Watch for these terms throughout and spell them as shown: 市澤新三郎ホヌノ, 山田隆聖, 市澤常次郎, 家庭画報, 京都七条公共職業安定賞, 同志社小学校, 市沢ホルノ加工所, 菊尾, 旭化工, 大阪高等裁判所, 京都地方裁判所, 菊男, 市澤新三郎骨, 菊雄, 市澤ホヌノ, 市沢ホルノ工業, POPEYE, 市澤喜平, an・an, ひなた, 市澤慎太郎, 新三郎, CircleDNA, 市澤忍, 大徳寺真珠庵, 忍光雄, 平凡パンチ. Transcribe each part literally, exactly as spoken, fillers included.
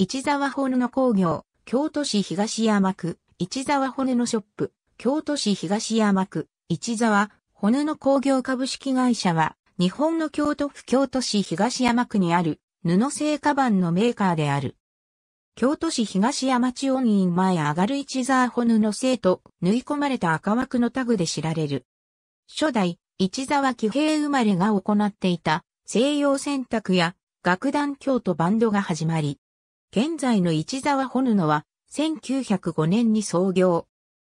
市澤骨の工業、京都市東山区、市澤骨のショップ、京都市東山区、市澤骨の工業株式会社は、日本の京都府京都市東山区にある、布製カバンのメーカーである。京都市東山町音院前上がる市澤骨の製と、縫い込まれた赤枠のタグで知られる。初代、市澤喜平生まれが行っていた、西洋選択や、楽団京都バンドが始まり、現在の市澤骨はせんきゅうひゃくごねんに創業。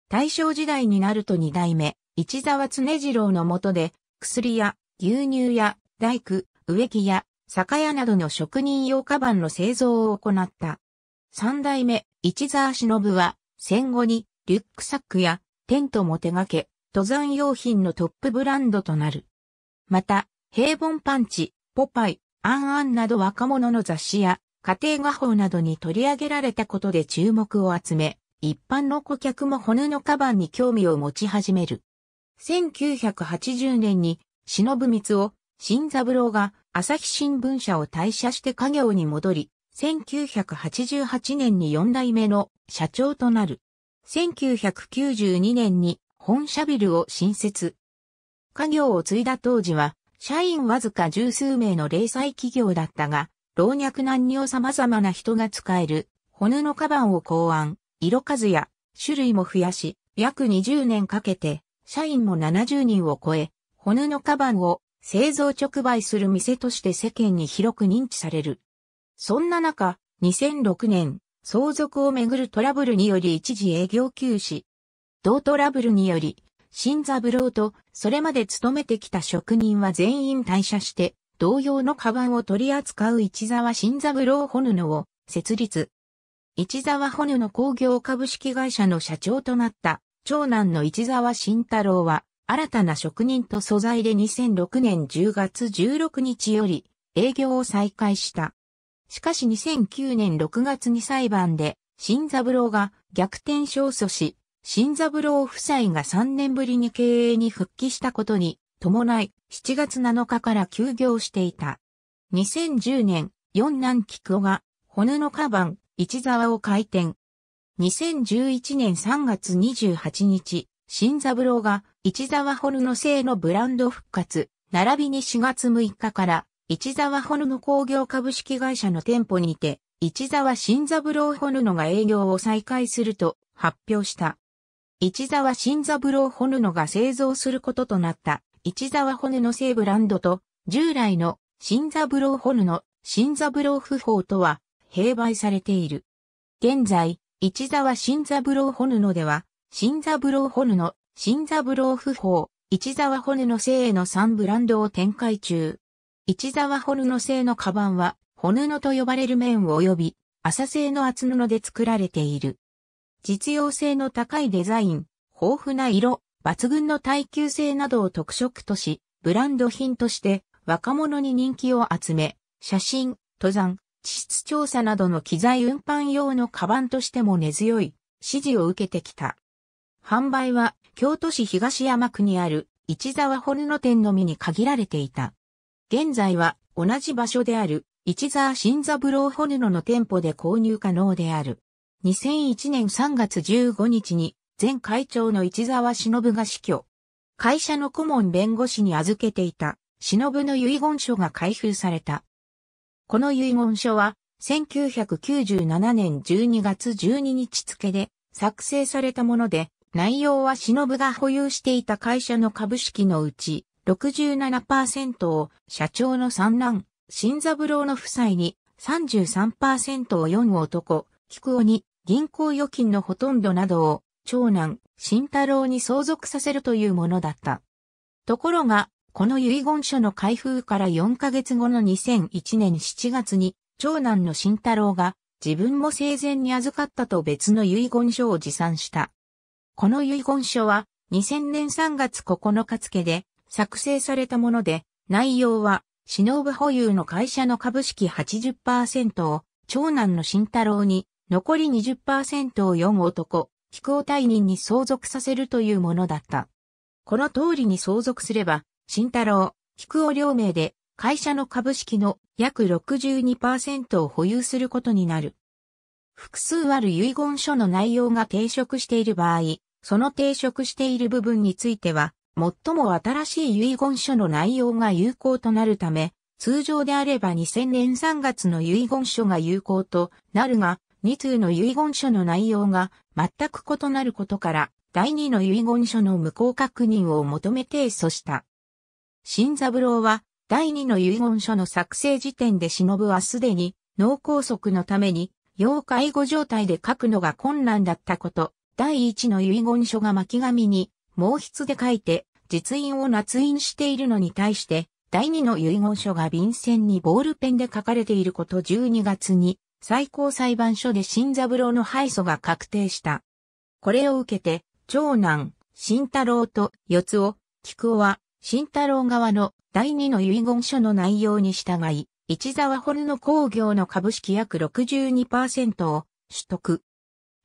大正時代になるとに代目、市澤常次郎の下で、薬屋、牛乳屋、大工、植木屋、酒屋などの職人用カバンの製造を行った。さん代目、市澤忍は戦後にリュックサックやテントも手掛け、登山用品のトップブランドとなる。また、平凡パンチ、ポパイ、アンアンなど若者の雑誌や、家庭画報などに取り上げられたことで注目を集め、一般の顧客も骨のカバンに興味を持ち始める。せんきゅうひゃくはちじゅうねんに、忍光雄、新三郎が朝日新聞社を退社して家業に戻り、せんきゅうひゃくはちじゅうはちねんによん代目の社長となる。せんきゅうひゃくきゅうじゅうにねんに本社ビルを新設。家業を継いだ当時は、社員わずか十数名の零細企業だったが、老若男女様々な人が使える骨のカバンを考案、色数や種類も増やし、約にじゅうねんかけて社員もななじゅうにんを超え、骨のカバンを製造直売する店として世間に広く認知される。そんな中、にせんろくねん、相続をめぐるトラブルにより一時営業休止。同トラブルにより、新三郎とそれまで勤めてきた職人は全員退社して、同様のカバンを取り扱う市澤新三郎骨を設立。市澤骨の工業株式会社の社長となった長男の市澤慎太郎は新たな職人と素材でにせんろくねんじゅうがつじゅうろくにちより営業を再開した。しかしにせんきゅうねんろくがつに裁判で新三郎が逆転勝訴し、新三郎夫妻がさんねんぶりに経営に復帰したことに伴い、しちがつなのかから休業していた。にせんじゅうねん、四男菊雄が、骨のカバン、市澤を開店。にせんじゅういちねんさんがつにじゅうはちにち、新三郎が、市澤骨の製のブランド復活、並びにしがつむいかから、市澤骨の工業株式会社の店舗にて、市澤新三郎骨のが営業を再開すると発表した。市澤新三郎骨のが製造することとなった。市澤骨の製ブランドと従来の新三郎骨の新三郎訃報とは併売されている。現在、市澤新三郎骨のでは新三郎骨の新三郎訃報、市澤骨の製のさんブランドを展開中。市澤骨の製のカバンは骨のと呼ばれる綿及び麻製の厚布で作られている。実用性の高いデザイン、豊富な色、抜群の耐久性などを特色とし、ブランド品として若者に人気を集め、写真、登山、地質調査などの機材運搬用のカバンとしても根強い支持を受けてきた。販売は京都市東山区にある市澤骨の店のみに限られていた。現在は同じ場所である市澤新三郎骨の店舗で購入可能である。にせんいちねんさんがつじゅうごにちに、前会長の市澤忍が死去。会社の顧問弁護士に預けていた忍の遺言書が開封された。この遺言書はせんきゅうひゃくきゅうじゅうななねんじゅうにがつじゅうににち付で作成されたもので、内容は忍が保有していた会社の株式のうち ろくじゅうななパーセント を社長の三男、新三郎の夫妻に さんじゅうさんパーセント をよん男、菊雄に銀行預金のほとんどなどを長男、慎太郎に相続させるというものだった。ところが、この遺言書の開封からよんかげつごのにせんいちねんしちがつに、長男の慎太郎が自分も生前に預かったと別の遺言書を持参した。この遺言書はにせんねんさんがつここのか付で作成されたもので、内容は、忍保有の会社の株式 はちじゅっパーセント を長男の慎太郎に、残り にじゅっパーセント をよん男、菊雄隊人に相続させるというものだった。この通りに相続すれば、慎太郎、菊雄両名で会社の株式の約 ろくじゅうにパーセント を保有することになる。複数ある遺言書の内容が抵触している場合、その抵触している部分については、最も新しい遺言書の内容が有効となるため、通常であればにせんねんさんがつの遺言書が有効となるが、にとうの遺言書の内容が全く異なることから、だいにの遺言書の無効確認を求め提訴した。新三郎は、だいにの遺言書の作成時点で忍はすでに脳梗塞のために要介護状態で書くのが困難だったこと、だいいちの遺言書が巻紙に毛筆で書いて実印を捺印しているのに対して、だいにの遺言書が便箋にボールペンで書かれていることじゅうにがつに最高裁判所で新三郎の敗訴が確定した。これを受けて、長男、慎太郎と四男、菊男は、慎太郎側のだいにの遺言書の内容に従い、市沢ホルノ工業の株式約 ろくじゅうにパーセント を取得。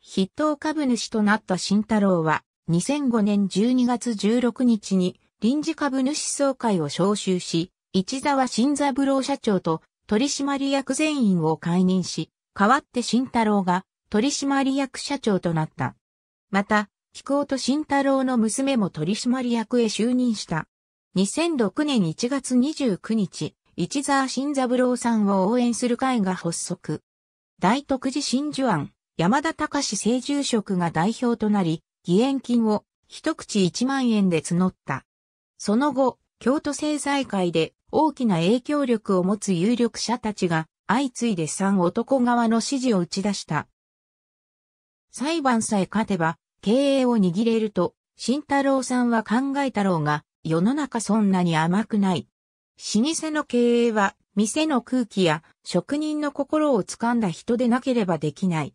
筆頭株主となった慎太郎は、にせんごねんじゅうにがつじゅうろくにちに臨時株主総会を招集し、市沢新三郎社長と取締役全員を解任し、代わって慎太郎が取締役社長となった。また、菊男と慎太郎の娘も取締役へ就任した。にせんろくねんいちがつにじゅうくにち、市沢新三郎さんを応援する会が発足。大徳寺真珠庵、山田隆聖住職が代表となり、義援金を一口いちまんえんで募った。その後、京都政財界で大きな影響力を持つ有力者たちが相次いで三男側の支持を打ち出した。裁判さえ勝てば経営を握れると、慎太郎さんは考えたろうが、世の中そんなに甘くない。老舗の経営は、店の空気や職人の心を掴んだ人でなければできない。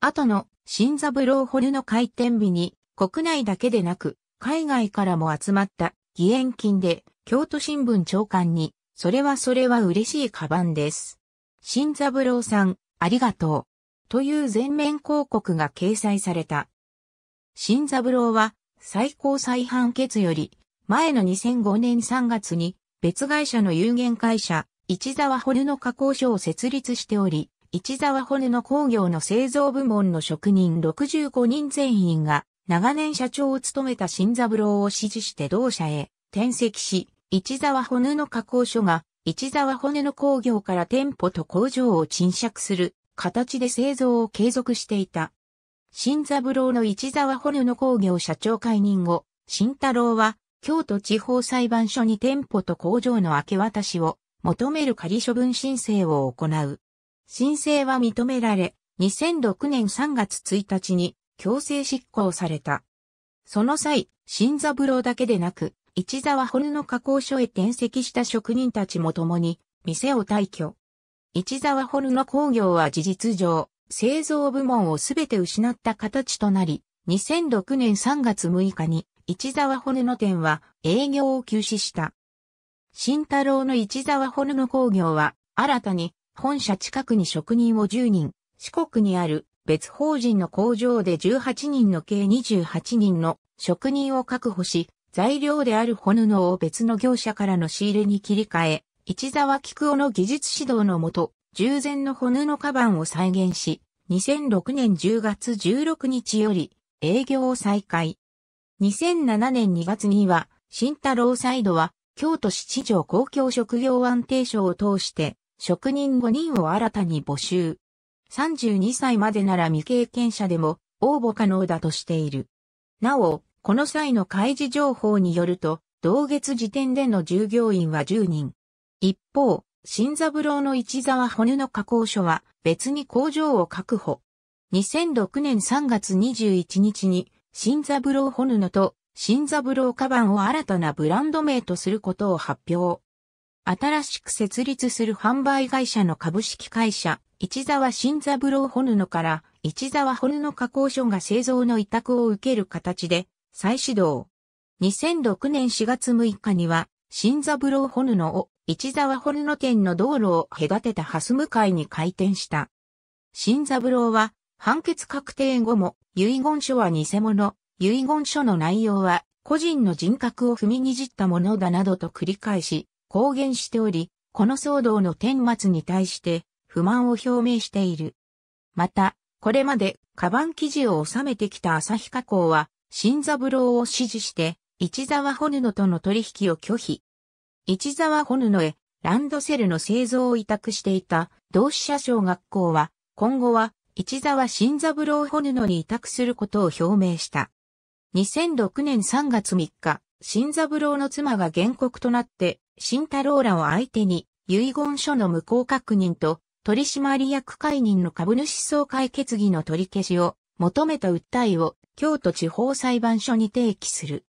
後の新三郎ホルの開店日に、国内だけでなく、海外からも集まった義援金で、京都新聞朝刊に、それはそれは嬉しいカバンです。新三郎さん、ありがとう。という全面広告が掲載された。新三郎は、最高裁判決より、前のにせんごねんさんがつに別会社の有限会社、市沢ホルノ加工所を設立しており、市沢ホルノ工業の製造部門の職人ろくじゅうごにん全員が長年社長を務めた新三郎を支持して同社へ転籍し、市沢ホルノ加工所が市沢ホルノ工業から店舗と工場を賃借する形で製造を継続していた。新三郎の市沢ホルノ工業社長解任後、慎太郎は、京都地方裁判所に店舗と工場の明け渡しを求める仮処分申請を行う。申請は認められ、にせんろくねんさんがつついたちに強制執行された。その際、新三郎だけでなく、市沢ホルノ加工所へ転籍した職人たちも共に店を退去。市沢ホルノ工業は事実上、製造部門をすべて失った形となり、にせんろくねんさんがつむいかに、市沢ホルノ店は営業を休止した。慎太郎の市沢ホルノ工業は新たに本社近くに職人をじゅうにん、四国にある別法人の工場でじゅうはちにんの計にじゅうはちにんの職人を確保し、材料であるホルノを別の業者からの仕入れに切り替え、市沢菊男の技術指導のもと、従前のホルノカバンを再現し、にせんろくねんじゅうがつじゅうろくにちより営業を再開。にせんななねんにがつには、慎太郎サイドは、京都七条公共職業安定賞を通して、職人ごにんを新たに募集。さんじゅうにさいまでなら未経験者でも応募可能だとしている。なお、この際の開示情報によると、同月時点での従業員はじゅうにん。一方、新三郎の市沢ホルノ加工所は、別に工場を確保。にせんろくねんさんがつにじゅういちにちに、新三郎ホルノと新三郎カバンを新たなブランド名とすることを発表。新しく設立する販売会社の株式会社、市沢新三郎ホルノから、市沢ホルノ加工所が製造の委託を受ける形で、再始動。にせんろくねんしがつむいかには、新三郎ホルノを、市沢ホルノ店の道路を隔てた蓮向かいに開店した。新三郎は、判決確定後も、遺言書は偽物、遺言書の内容は、個人の人格を踏みにじったものだなどと繰り返し、公言しており、この騒動の顛末に対して、不満を表明している。また、これまで、カバン生地を収めてきた旭化工は、新三郎を支持して、市澤ホヌノとの取引を拒否。市澤ホヌノへ、ランドセルの製造を委託していた、同志社小学校は、今後は、市澤新三郎ホヌノに委託することを表明した。にせんろくねんさんがつみっか、新三郎の妻が原告となって、慎太郎らを相手に、遺言書の無効確認と、取締役解任の株主総会決議の取り消しを求めた訴えを京都地方裁判所に提起する。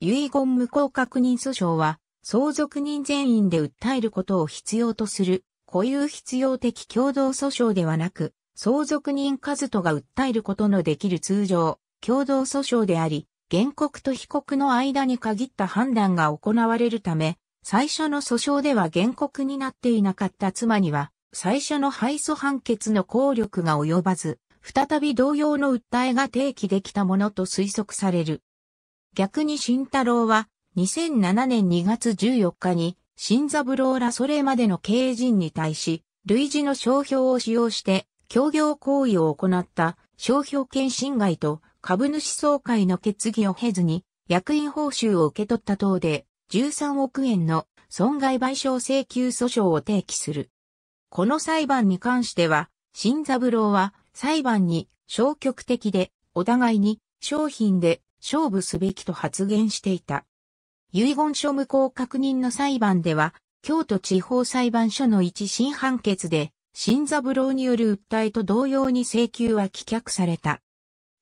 遺言無効確認訴訟は相続人全員で訴えることを必要とする固有必要的共同訴訟ではなく相続人一人が訴えることのできる通常共同訴訟であり原告と被告の間に限った判断が行われるため最初の訴訟では原告になっていなかった妻には最初の敗訴判決の効力が及ばず、再び同様の訴えが提起できたものと推測される。逆に慎太郎は、にせんななねんにがつじゅうよっかに、新三郎らそれまでの経営陣に対し、類似の商標を使用して、協業行為を行った商標権侵害と株主総会の決議を経ずに、役員報酬を受け取った等で、じゅうさんおくえんの損害賠償請求訴訟を提起する。この裁判に関しては、新三郎は裁判に消極的で、お互いに商品で勝負すべきと発言していた。遺言書無効確認の裁判では、京都地方裁判所の一審判決で、新三郎による訴えと同様に請求は棄却された。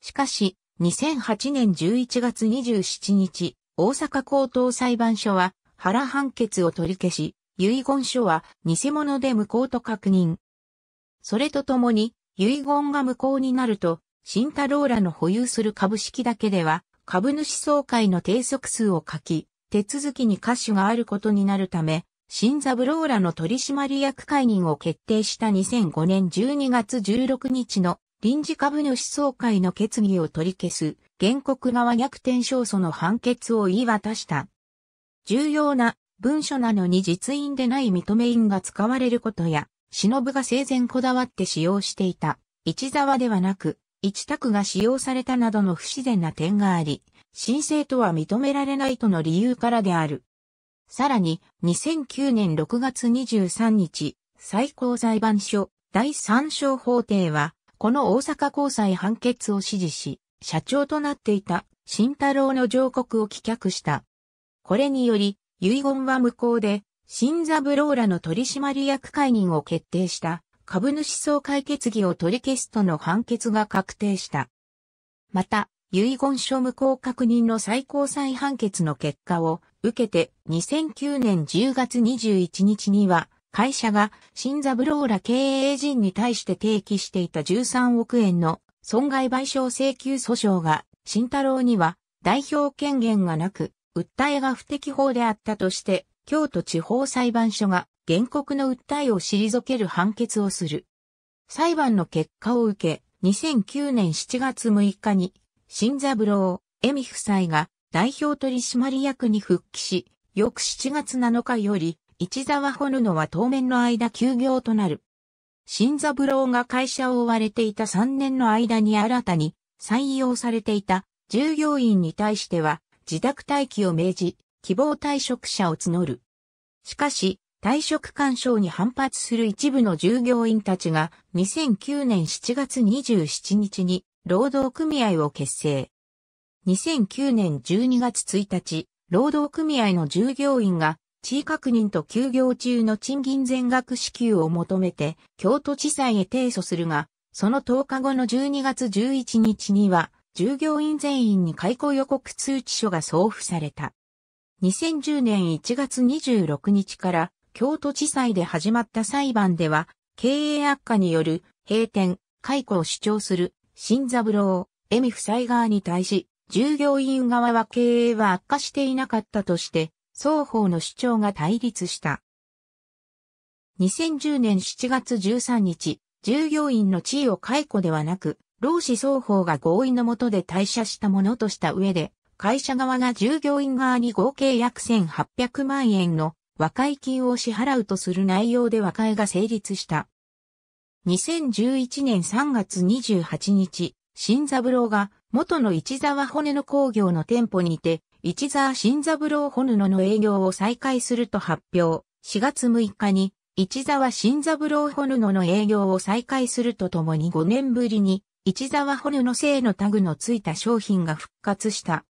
しかし、にせんはちねんじゅういちがつにじゅうしちにち、大阪高等裁判所は原判決を取り消し、遺言書は偽物で無効と確認。それとともに、遺言が無効になると、慎太郎らの保有する株式だけでは、株主総会の定則数を書き、手続きに瑕疵があることになるため、新三郎らの取締役解任を決定したにせんごねんじゅうにがつじゅうろくにちの臨時株主総会の決議を取り消す、原告側逆転勝訴の判決を言い渡した。重要な文書なのに実印でない認め印が使われることや、忍が生前こだわって使用していた、市澤ではなく、一卓が使用されたなどの不自然な点があり、申請とは認められないとの理由からである。さらに、にせんきゅうねんろくがつにじゅうさんにち、最高裁判所だいさんしょう法廷は、この大阪高裁判決を支持し、社長となっていた慎太郎の上告を棄却した。これにより、遺言は無効で、新三郎らの取締役解任を決定した株主総会決議を取り消すとの判決が確定した。また、遺言書無効確認の最高裁判決の結果を受けてにせんきゅうねんじゅうがつにじゅういちにちには会社が新三郎ら経営陣に対して提起していたじゅうさんおくえんの損害賠償請求訴訟が慎太郎には代表権限がなく、訴えが不適法であったとして、京都地方裁判所が原告の訴えを退ける判決をする。裁判の結果を受け、にせんきゅうねんしちがつむいかに、新三郎、恵美夫妻が代表取締役に復帰し、翌しちがつなのかより、市澤ホヌノは当面の間休業となる。新三郎が会社を追われていたさんねんの間に新たに採用されていた従業員に対しては、自宅待機を命じ、希望退職者を募る。しかし、退職勧奨に反発する一部の従業員たちが、にせんきゅうねんしちがつにじゅうしちにちに労働組合を結成。にせんきゅうねんじゅうにがつついたち、労働組合の従業員が、地位確認と休業中の賃金全額支給を求めて、京都地裁へ提訴するが、そのとおかごのじゅうにがつじゅういちにちには、従業員全員に解雇予告通知書が送付された。にせんじゅうねんいちがつにじゅうろくにちから京都地裁で始まった裁判では、経営悪化による閉店、解雇を主張する新三郎、恵美夫妻側に対し、従業員側は経営は悪化していなかったとして、双方の主張が対立した。にせんじゅうねんしちがつじゅうさんにち、従業員の地位を解雇ではなく、労使双方が合意の下で退社したものとした上で、会社側が従業員側に合計約せんはっぴゃくまんえんの和解金を支払うとする内容で和解が成立した。にせんじゅういちねんさんがつにじゅうはちにち、新三郎が元の市沢ホヌノ工業の店舗にて、市沢新三郎ホヌノの営業を再開すると発表。しがつむいかに、市沢新三郎ホヌノの営業を再開するとともにごねんぶりに、市沢ホヌノ製のタグのついた商品が復活した。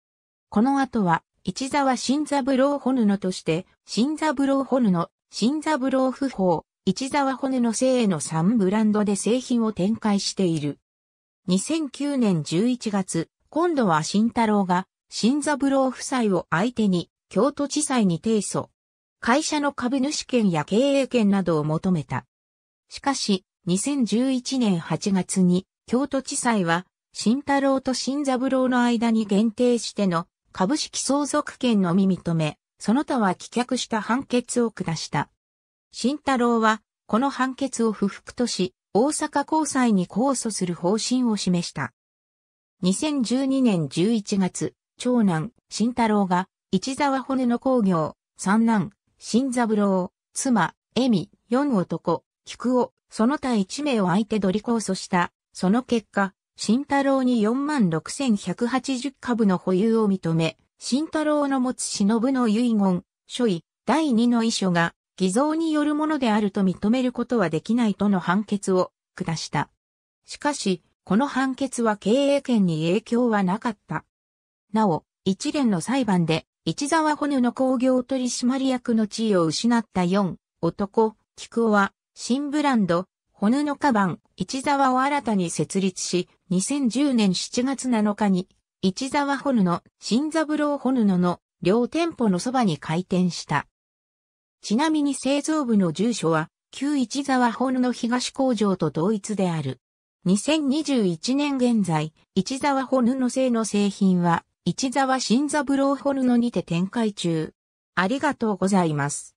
この後は、市沢新三郎ホヌノとして、新三郎ホヌノ、新三郎不法、市沢ホヌノ製のさんブランドで製品を展開している。にせんきゅうねんじゅういちがつ、今度は慎太郎が、新三郎夫妻を相手に、京都地裁に提訴。会社の株主権や経営権などを求めた。しかし、にせんじゅういちねんはちがつに、京都地裁は、慎太郎と新三郎の間に限定しての株式相続権のみ認め、その他は棄却した判決を下した。慎太郎は、この判決を不服とし、大阪高裁に控訴する方針を示した。にせんじゅうにねんじゅういちがつ、長男、慎太郎が、市沢ホヌノ工業、三男、新三郎、妻、恵美、四男、菊を、その他一名を相手取り控訴した。その結果、慎太郎に よんまんろくせんひゃくはちじゅうかぶの保有を認め、慎太郎の持つ忍の遺言、書位、だいにの遺書が、偽造によるものであると認めることはできないとの判決を下した。しかし、この判決は経営権に影響はなかった。なお、一連の裁判で、市沢ホヌノ工業取締役の地位を失ったよん、男、菊尾は、新ブランド、ホヌノカバン、市沢を新たに設立し、にせんじゅうねんしちがつなのかに、市沢ホヌノ、新三郎ホヌノの両店舗のそばに開店した。ちなみに製造部の住所は、旧市沢ホヌノ東工場と同一である。にせんにじゅういちねん現在、市沢ホヌノ製の製品は、市沢新三郎ホヌノにて展開中。ありがとうございます。